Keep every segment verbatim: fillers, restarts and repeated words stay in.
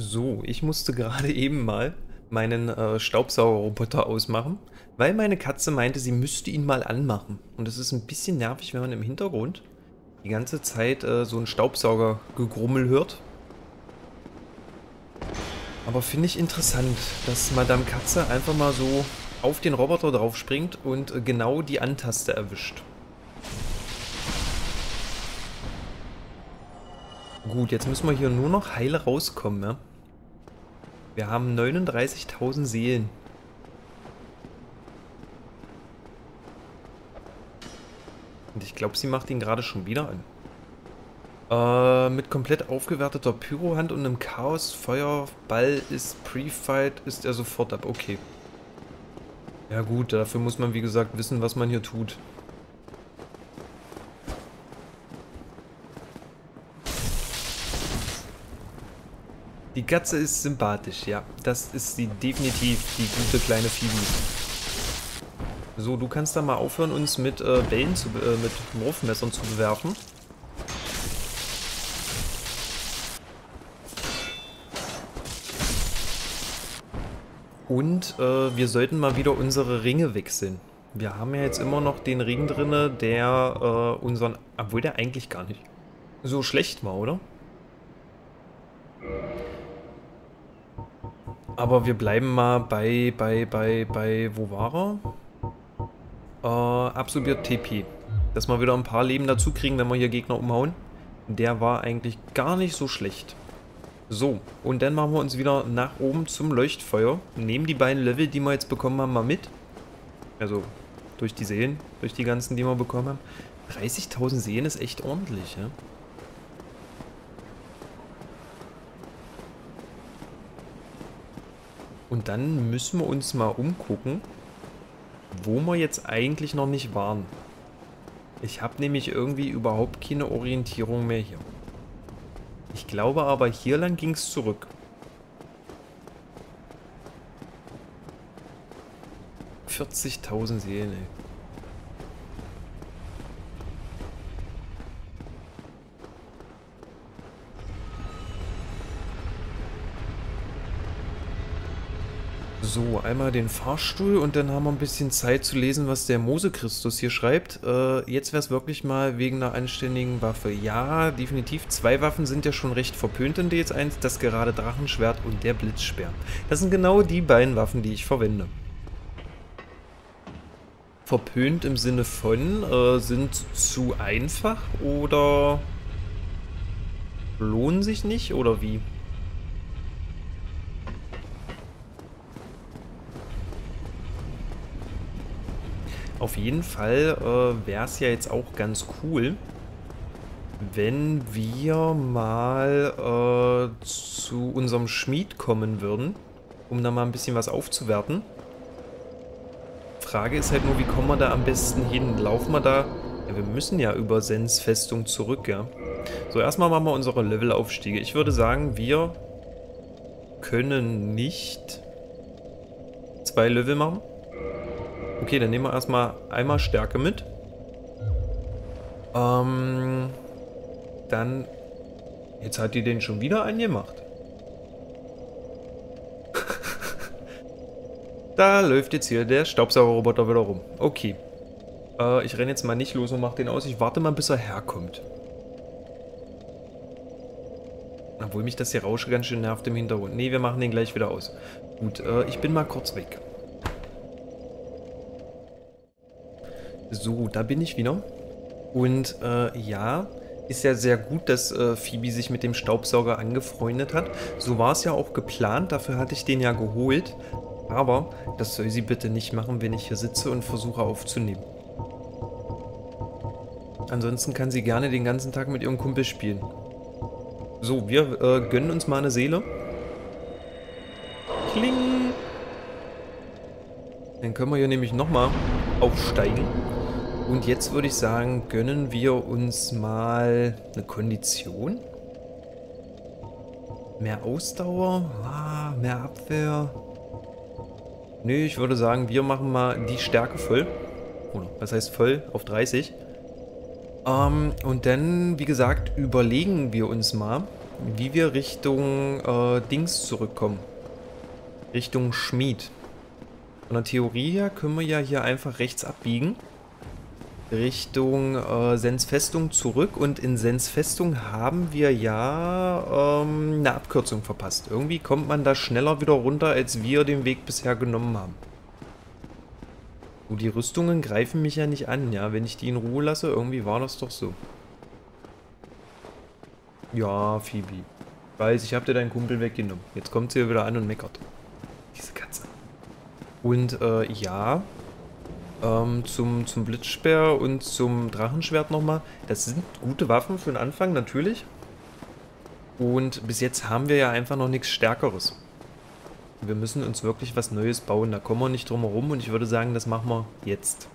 So, ich musste gerade eben mal meinen äh, Staubsaugerroboter ausmachen, weil meine Katze meinte, sie müsste ihn mal anmachen. Und das ist ein bisschen nervig, wenn man im Hintergrund die ganze Zeit äh, so einen Staubsaugergegrummel hört. Aber finde ich interessant, dass Madame Katze einfach mal so auf den Roboter drauf springt und äh, genau die An-Taste erwischt. Gut, jetzt müssen wir hier nur noch heil rauskommen, ne? Wir haben neununddreißigtausend Seelen. Und ich glaube, sie macht ihn gerade schon wieder an. Äh, mit komplett aufgewerteter Pyrohand und einem Chaos-Feuerball ist Pre-Fight, ist er sofort ab. Okay. Ja gut, dafür muss man wie gesagt wissen, was man hier tut. Die Katze ist sympathisch, ja. Das ist sie definitiv, die gute kleine Phoebe. So, du kannst da mal aufhören, uns mit äh, Bällen, zu, äh, mit Wurfmessern zu bewerfen. Und äh, wir sollten mal wieder unsere Ringe wechseln. Wir haben ja jetzt immer noch den Ring drin, der äh, unseren... Obwohl der eigentlich gar nicht so schlecht war, oder? Aber wir bleiben mal bei, bei, bei, bei, wo war er? Äh, absorbiert T P. Dass wir wieder ein paar Leben dazu kriegen, wenn wir hier Gegner umhauen. Der war eigentlich gar nicht so schlecht. So, und dann machen wir uns wieder nach oben zum Leuchtfeuer. Nehmen die beiden Level, die wir jetzt bekommen haben, mal mit. Also, durch die Seelen, durch die ganzen, die wir bekommen haben. dreißigtausend Seelen ist echt ordentlich, ja? Und dann müssen wir uns mal umgucken, wo wir jetzt eigentlich noch nicht waren. Ich habe nämlich irgendwie überhaupt keine Orientierung mehr hier. Ich glaube aber, hier lang ging es zurück. vierzigtausend Seelen, ey. So, einmal den Fahrstuhl und dann haben wir ein bisschen Zeit zu lesen, was der Mose Christus hier schreibt. Äh, jetzt wäre es wirklich mal wegen einer anständigen Waffe. Ja, definitiv. Zwei Waffen sind ja schon recht verpönt in D S eins. Das gerade Drachenschwert und der Blitzspeer. Das sind genau die beiden Waffen, die ich verwende. Verpönt im Sinne von, äh, sind zu einfach oder lohnen sich nicht oder wie? Auf jeden Fall äh, wäre es ja jetzt auch ganz cool, wenn wir mal äh, zu unserem Schmied kommen würden, um da mal ein bisschen was aufzuwerten. Frage ist halt nur, wie kommen wir da am besten hin? Laufen wir da? Ja, wir müssen ja über Sens Festung zurück, ja. So, erstmal machen wir unsere Levelaufstiege. Ich würde sagen, wir können nicht zwei Level machen. Okay, dann nehmen wir erstmal einmal Stärke mit. Ähm, dann... Jetzt hat die den schon wieder angemacht. Da läuft jetzt hier der Staubsaugerroboter wieder rum. Okay. Äh, ich renne jetzt mal nicht los und mache den aus. Ich warte mal, bis er herkommt. Obwohl mich das hier Rausche ganz schön nervt im Hintergrund. Nee, wir machen den gleich wieder aus. Gut, äh, ich bin mal kurz weg. So, da bin ich wieder. Und äh, ja, ist ja sehr gut, dass äh, Phoebe sich mit dem Staubsauger angefreundet hat. So war es ja auch geplant, dafür hatte ich den ja geholt. Aber das soll sie bitte nicht machen, wenn ich hier sitze und versuche aufzunehmen. Ansonsten kann sie gerne den ganzen Tag mit ihrem Kumpel spielen. So, wir äh, gönnen uns mal eine Seele. Kling! Dann können wir hier nämlich nochmal aufsteigen. Und jetzt würde ich sagen, gönnen wir uns mal eine Kondition. Mehr Ausdauer, ah, mehr Abwehr. Nö, nee, ich würde sagen, wir machen mal die Stärke voll. Oder was heißt voll? Auf dreißig. Ähm, und dann, wie gesagt, überlegen wir uns mal, wie wir Richtung äh, Dings zurückkommen. Richtung Schmied. Von der Theorie her können wir ja hier einfach rechts abbiegen. Richtung äh, Sensfestung zurück, und in Sensfestung haben wir ja ähm, eine Abkürzung verpasst. Irgendwie kommt man da schneller wieder runter, als wir den Weg bisher genommen haben. So, die Rüstungen greifen mich ja nicht an, ja, wenn ich die in Ruhe lasse. Irgendwie war das doch so. Ja, Phoebe. Ich weiß, ich habe dir deinen Kumpel weggenommen. Jetzt kommt sie wieder an und meckert. Diese Katze. Und äh, ja... Ähm, zum, zum Blitzspeer und zum Drachenschwert nochmal. Das sind gute Waffen für den Anfang, natürlich. Und bis jetzt haben wir ja einfach noch nichts Stärkeres. Wir müssen uns wirklich was Neues bauen. Da kommen wir nicht drum herum, und ich würde sagen, das machen wir jetzt.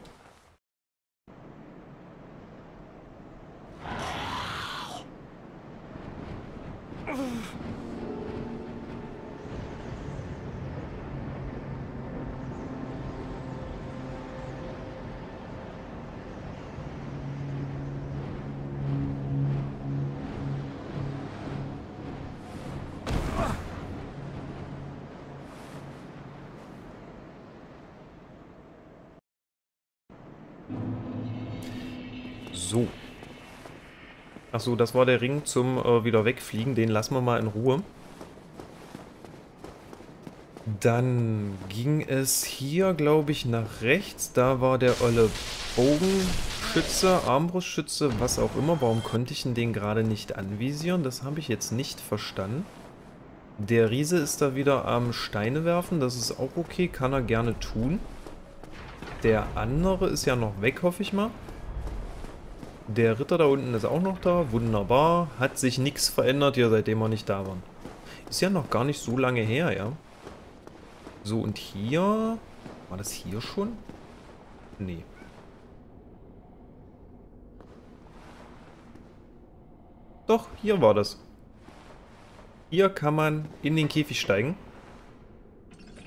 So. Achso, das war der Ring zum äh, wieder wegfliegen. Den lassen wir mal in Ruhe. Dann ging es hier, glaube ich, nach rechts. Da war der olle Bogenschütze, Armbrustschütze, was auch immer. Warum konnte ich den gerade nicht anvisieren? Das habe ich jetzt nicht verstanden. Der Riese ist da wieder am Steine werfen. Das ist auch okay. Kann er gerne tun. Der andere ist ja noch weg, hoffe ich mal. Der Ritter da unten ist auch noch da. Wunderbar. Hat sich nichts verändert hier, seitdem wir nicht da waren. Ist ja noch gar nicht so lange her, ja. So, und hier... War das hier schon? Nee. Doch, hier war das. Hier kann man in den Käfig steigen.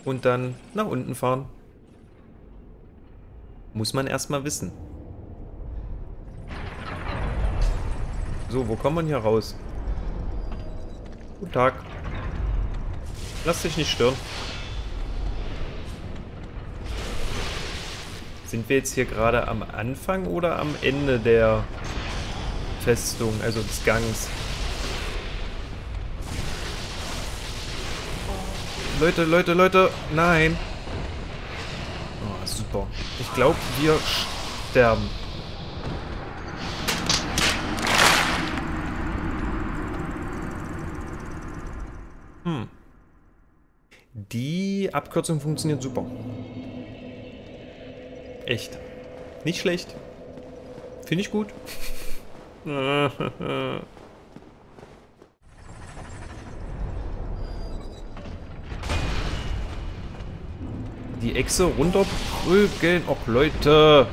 Und dann nach unten fahren. Muss man erstmal wissen. So, wo kommt man hier raus? Guten Tag. Lass dich nicht stören. Sind wir jetzt hier gerade am Anfang oder am Ende der Festung, also des Gangs? Leute, Leute, Leute, nein. Oh, super. Ich glaube, wir sterben. Die Abkürzung funktioniert super. Echt. Nicht schlecht. Finde ich gut. Die Echse runterprügeln. Och, Leute.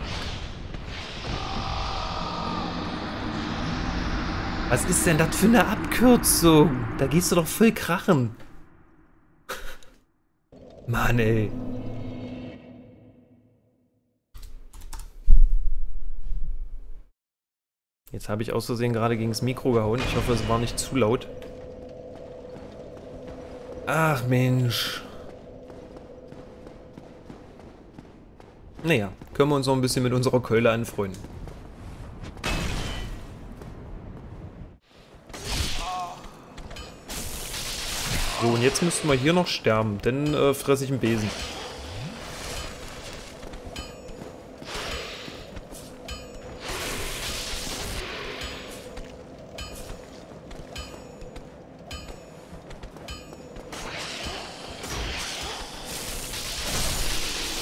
Was ist denn das für eine Abkürzung? Da gehst du doch voll krachen. Mann, ey. Jetzt habe ich aus Versehen gerade gegen das Mikro gehauen. Ich hoffe, es war nicht zu laut. Ach, Mensch. Naja, können wir uns noch ein bisschen mit unserer Keule anfreunden. So, und jetzt müssten wir hier noch sterben, denn äh, fresse ich einen Besen.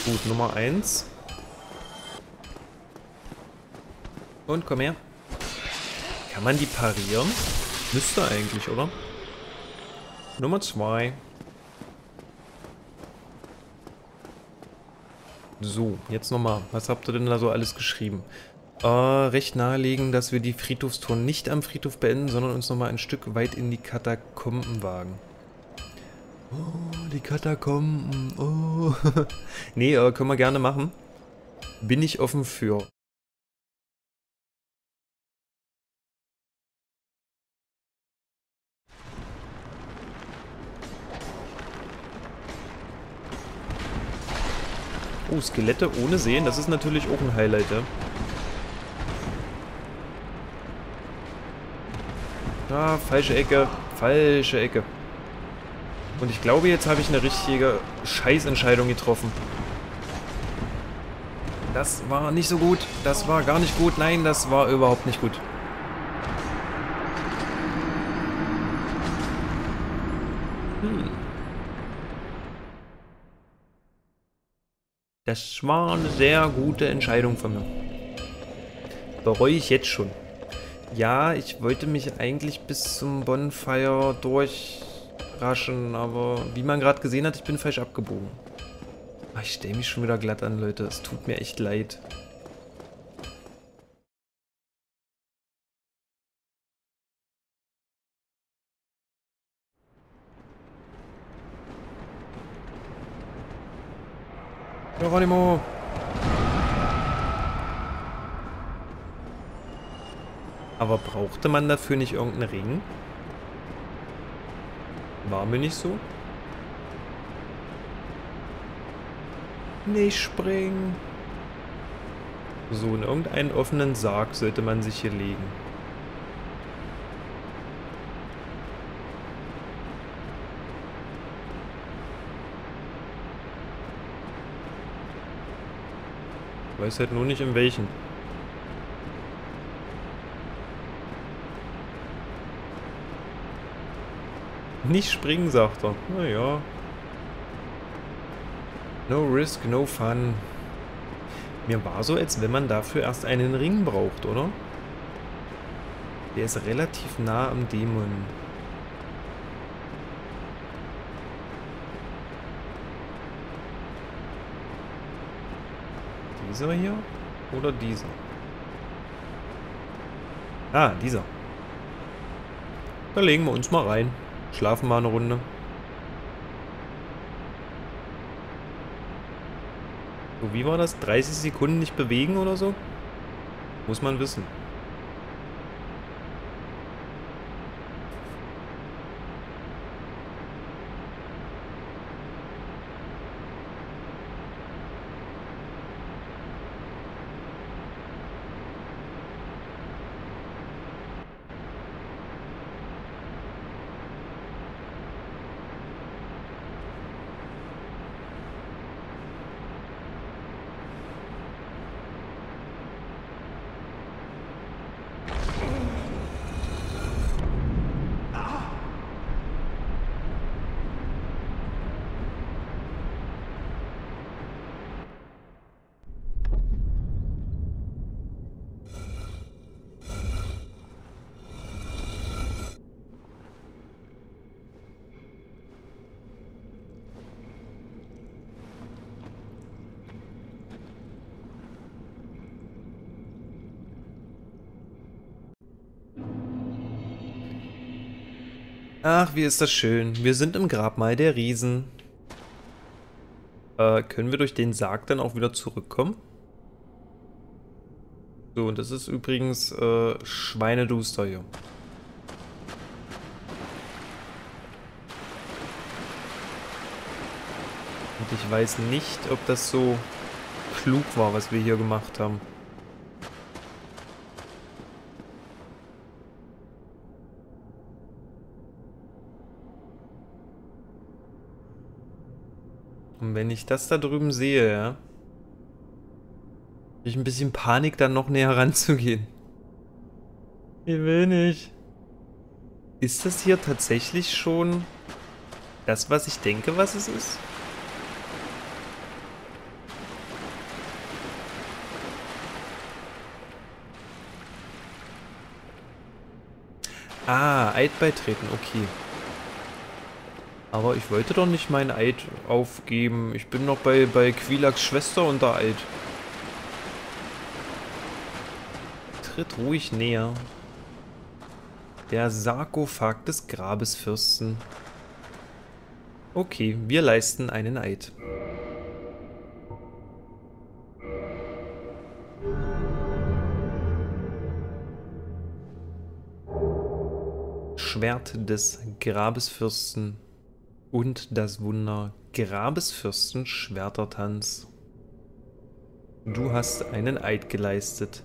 Gut, Nummer eins. Und komm her. Kann man die parieren? Müsste eigentlich, oder? Nummer zwei. So, jetzt nochmal. Was habt ihr denn da so alles geschrieben? Äh, recht nahelegen, dass wir die Friedhofstour nicht am Friedhof beenden, sondern uns nochmal ein Stück weit in die Katakomben wagen. Oh, die Katakomben. Oh. Nee, äh, können wir gerne machen. Bin ich offen für. Oh, Skelette ohne Sehen, das ist natürlich auch ein Highlight, ja. Ah, falsche Ecke, falsche Ecke. Und ich glaube, jetzt habe ich eine richtige Scheißentscheidung getroffen. Das war nicht so gut, das war gar nicht gut, nein, das war überhaupt nicht gut. Hm. Das war eine sehr gute Entscheidung von mir. Bereue ich jetzt schon. Ja, ich wollte mich eigentlich bis zum Bonfire durchraschen, aber wie man gerade gesehen hat, ich bin falsch abgebogen. Ich stelle mich schon wieder glatt an, Leute. Es tut mir echt leid. Geronimo! Aber brauchte man dafür nicht irgendeinen Ring? War mir nicht so? Nicht springen. So, in irgendeinen offenen Sarg sollte man sich hier legen. Ich weiß halt nur nicht in welchen. Nicht springen, sagt er. Naja. No risk, no fun. Mir war so, als wenn man dafür erst einen Ring braucht, oder? Der ist relativ nah am Dämon. Dieser hier? Oder dieser? Ah, dieser. Da legen wir uns mal rein. Schlafen mal eine Runde. Wie war das? dreißig Sekunden nicht bewegen oder so? Muss man wissen. Ach, wie ist das schön. Wir sind im Grabmal der Riesen. Äh, können wir durch den Sarg dann auch wieder zurückkommen? So, und das ist übrigens äh, Schweineduster hier. Und ich weiß nicht, ob das so klug war, was wir hier gemacht haben. Und wenn ich das da drüben sehe, ja, habe ich ein bisschen Panik, dann noch näher ranzugehen. Ich will nicht. Ist das hier tatsächlich schon das, was ich denke, was es ist? Ah, Eid beitreten, okay. Aber ich wollte doch nicht meinen Eid aufgeben. Ich bin noch bei, bei Quilaks Schwester unter Eid. Tritt ruhig näher. Der Sarkophag des Grabesfürsten. Okay, wir leisten einen Eid. Schwert des Grabesfürsten. Und das Wunder Grabesfürsten Schwertertanz. Du hast einen Eid geleistet.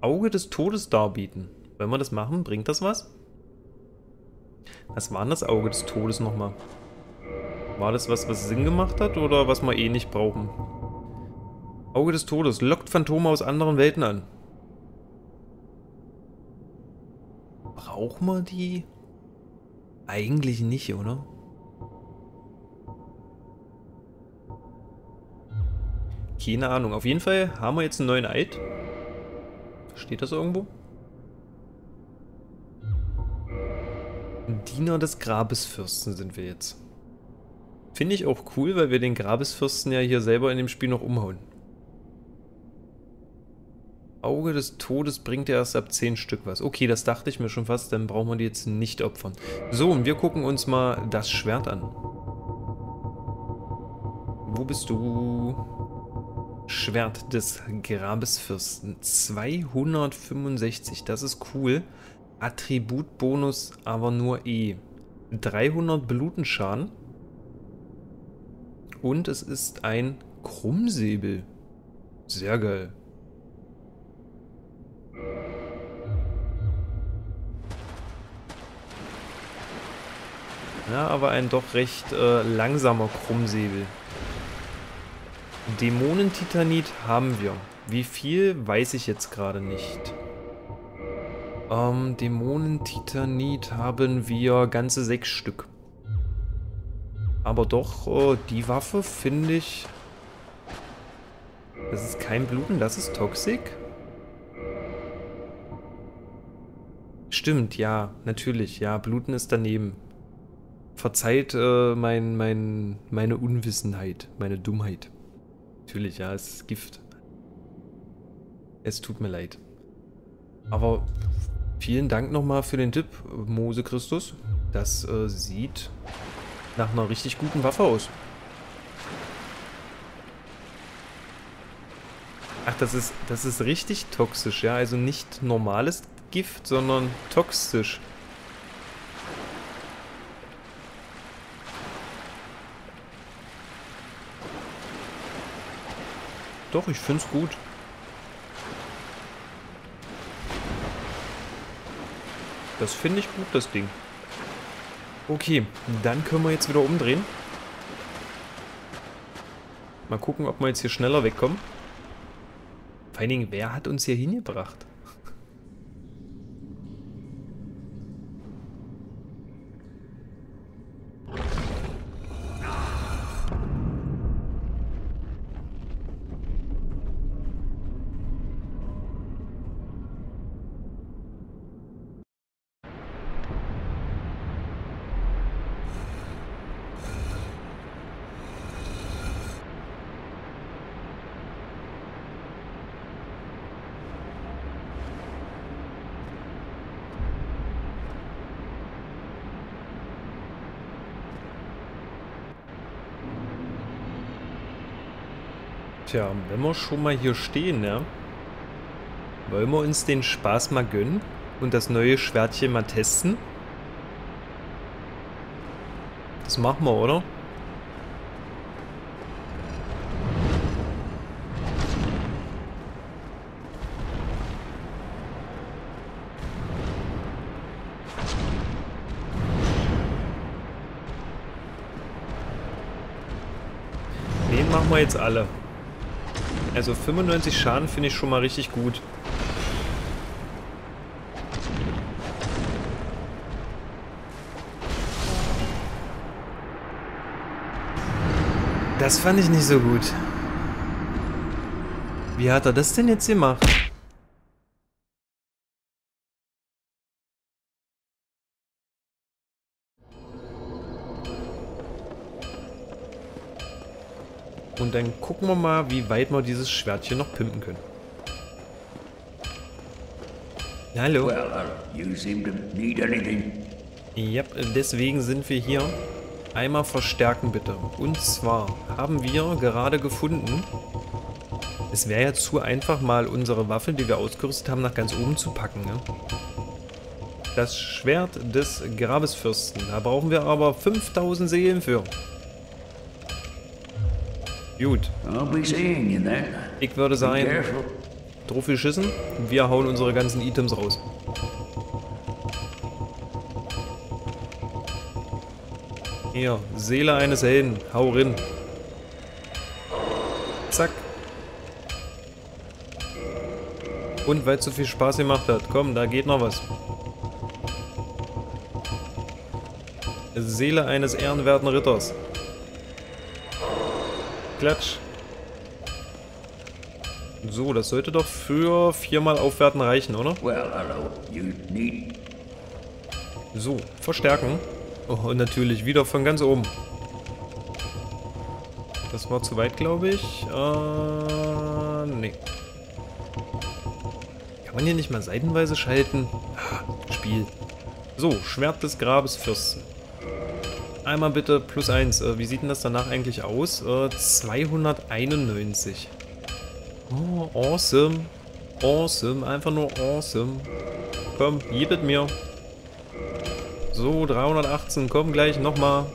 Auge des Todes darbieten. Wenn wir das machen, bringt das was? Was war denn das Auge des Todes nochmal? War das was, was Sinn gemacht hat oder was wir eh nicht brauchen? Auge des Todes lockt Phantome aus anderen Welten an. Brauchen wir die? Eigentlich nicht, oder? Keine Ahnung. Auf jeden Fall haben wir jetzt einen neuen Eid. Steht das irgendwo? Diener des Grabesfürsten sind wir jetzt. Finde ich auch cool, weil wir den Grabesfürsten ja hier selber in dem Spiel noch umhauen. Auge des Todes bringt er erst ab zehn Stück was. Okay, das dachte ich mir schon fast, dann brauchen wir die jetzt nicht opfern. So, und wir gucken uns mal das Schwert an. Wo bist du? Schwert des Grabesfürsten. zweihundertfünfundsechzig, das ist cool. Attributbonus, aber nur E. dreihundert Blutenschaden. Und es ist ein Krummsäbel. Sehr geil. Ja, aber ein doch recht äh, langsamer Krummsäbel. Dämonentitanit haben wir. Wie viel, weiß ich jetzt gerade nicht. Ähm, Dämonentitanit haben wir ganze sechs Stück. Aber doch, äh, die Waffe finde ich... Das ist kein Bluten, das ist Toxic. Stimmt, ja, natürlich, ja, Bluten ist daneben. Verzeiht äh, mein, mein, meine Unwissenheit, meine Dummheit. Natürlich, ja, es ist Gift. Es tut mir leid. Aber vielen Dank nochmal für den Tipp, Mose Christus. Das äh, sieht nach einer richtig guten Waffe aus. Ach, das ist, das ist richtig toxisch, ja. Also nicht normales Gift, sondern toxisch. Doch, ich find's gut. Das finde ich gut, das Ding. Okay, dann können wir jetzt wieder umdrehen. Mal gucken, ob wir jetzt hier schneller wegkommen. Vor allen Dingen, wer hat uns hier hingebracht? Tja, wenn wir schon mal hier stehen, ja, wollen wir uns den Spaß mal gönnen und das neue Schwertchen mal testen? Das machen wir, oder? Den machen wir jetzt alle. Also fünfundneunzig Schaden finde ich schon mal richtig gut. Das fand ich nicht so gut. Wie hat er das denn jetzt gemacht? Und dann gucken wir mal, wie weit wir dieses Schwertchen noch pimpen können. Hallo. Ja, deswegen sind wir hier. Einmal verstärken bitte. Und zwar haben wir gerade gefunden, es wäre ja zu einfach, mal unsere Waffe, die wir ausgerüstet haben, nach ganz oben zu packen. Ne? Das Schwert des Grabesfürsten. Da brauchen wir aber fünftausend Seelen für. Gut. Ich würde sagen, drauf geschissen. Wir hauen unsere ganzen Items raus. Hier, Seele eines Helden. Hau rein. Zack. Und weil es so viel Spaß gemacht hat. Komm, da geht noch was. Seele eines ehrenwerten Ritters. Klatsch. So, das sollte doch für viermal aufwerten reichen, oder? So, verstärken. Oh, und natürlich wieder von ganz oben. Das war zu weit, glaube ich. Äh, nee. Kann man hier nicht mal seitenweise schalten? Ah, Spiel. So, Schwert des Grabesfürsten. Einmal bitte plus eins. Wie sieht denn das danach eigentlich aus? zweihunderteinundneunzig. Oh, awesome. Awesome. Einfach nur awesome. Komm, gibet mir. So, dreihundertachtzehn. Komm gleich nochmal.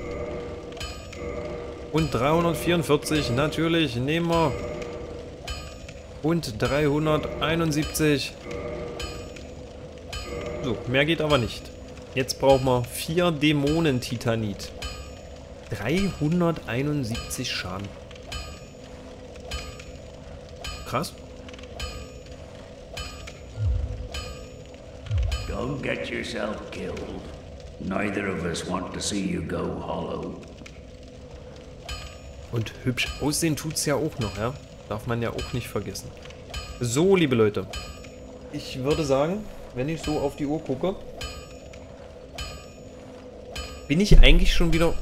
Und dreihundertvierundvierzig. Natürlich, nehmen wir. Und dreihunderteinundsiebzig. So, mehr geht aber nicht. Jetzt brauchen wir vier Dämonen-Titanit. dreihunderteinundsiebzig Schaden. Krass. Go get yourself killed. Neither of us want to see you go hollow. Und hübsch aussehen tut's ja auch noch, ja? Darf man ja auch nicht vergessen. So, liebe Leute. Ich würde sagen, wenn ich so auf die Uhr gucke, bin ich eigentlich schon wieder...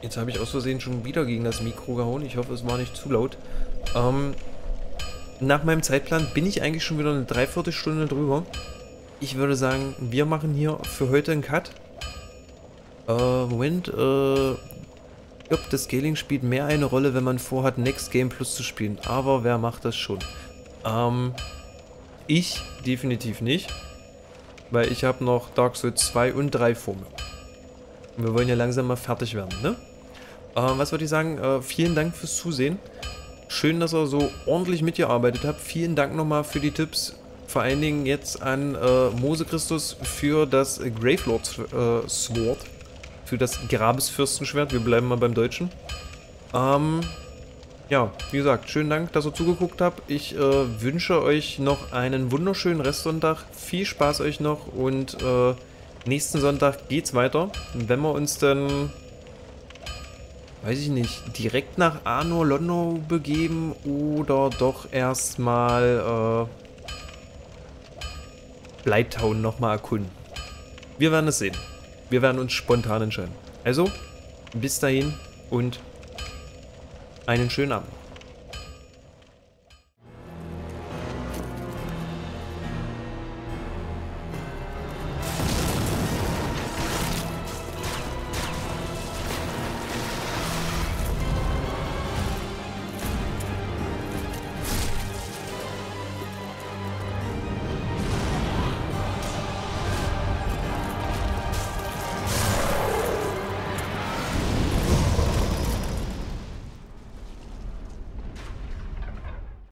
Jetzt habe ich aus Versehen schon wieder gegen das Mikro gehauen. Ich hoffe, es war nicht zu laut. Ähm, nach meinem Zeitplan bin ich eigentlich schon wieder eine Dreiviertelstunde drüber. Ich würde sagen, wir machen hier für heute einen Cut. Äh, Moment, äh... Ich glaube, das Scaling spielt mehr eine Rolle, wenn man vorhat, Next Game Plus zu spielen. Aber wer macht das schon? Ähm, ich definitiv nicht. Weil ich habe noch Dark Souls zwei und drei vor mir. Und wir wollen ja langsam mal fertig werden, ne? Ähm, was würde ich sagen? Äh, vielen Dank fürs Zusehen. Schön, dass ihr so ordentlich mitgearbeitet habt. Vielen Dank nochmal für die Tipps. Vor allen Dingen jetzt an äh, Mose Christus für das Gravelord äh, Sword. Für das Grabesfürstenschwert. Wir bleiben mal beim Deutschen. Ähm, ja, wie gesagt, schönen Dank, dass ihr zugeguckt habt. Ich äh, wünsche euch noch einen wunderschönen Restsonntag. Viel Spaß euch noch und äh, nächsten Sonntag geht's weiter. Wenn wir uns dann, weiß ich nicht, direkt nach Anor Londo begeben oder doch erstmal äh, Blighttown nochmal erkunden. Wir werden es sehen. Wir werden uns spontan entscheiden. Also, bis dahin und einen schönen Abend.